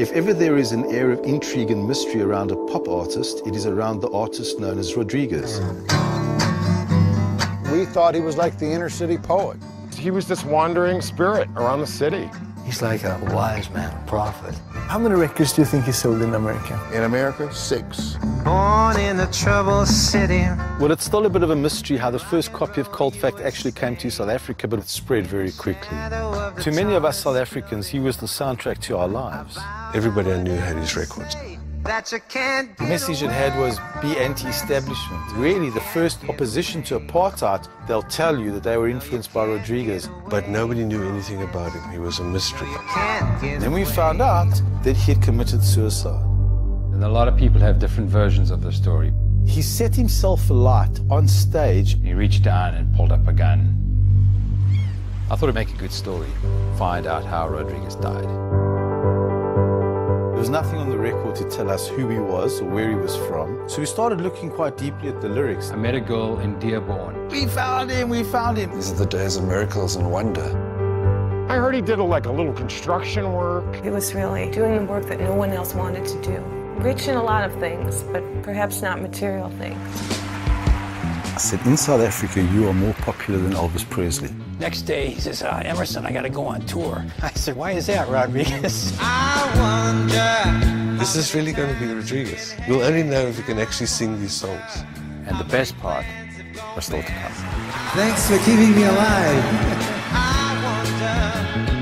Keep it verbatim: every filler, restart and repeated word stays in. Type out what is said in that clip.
If ever there is an air of intrigue and mystery around a pop artist, it is around the artist known as Rodriguez. We thought he was like the inner city poet. He was this wandering spirit around the city. He's like a wise man, a prophet. How many records do you think he sold in America? In America, six. Born in a troubled city. Well, it's still a bit of a mystery how the first copy of Cold Fact actually came to South Africa, but it spread very quickly. To many of us South Africans, he was the soundtrack to our lives. Everybody I knew had his records. The message it had was, be anti-establishment. Really, the first opposition to apartheid, they'll tell you that they were influenced by Rodriguez. But nobody knew anything about him. He was a mystery. Then we found out that he had committed suicide. And a lot of people have different versions of the story. He set himself alight on stage. He reached down and pulled up a gun. I thought it'd make a good story. Find out how Rodriguez died. There was nothing on the record to tell us who he was or where he was from, so we started looking quite deeply at the lyrics. I met a girl in Dearborn. We found him, we found him. These are the days of miracles and wonder. I heard he did a, like a little construction work. He was really doing the work that no one else wanted to do. Reaching a lot of things, but perhaps not material things. I said, in South Africa, you are more popular than Elvis Presley. Next day, he says, uh, Emerson, I got to go on tour. I said, why is that, Rodriguez? I wonder. This is really going to be Rodriguez. You'll only know if you can actually sing these songs. And the best part was still to come. Thanks for keeping me alive. I wonder.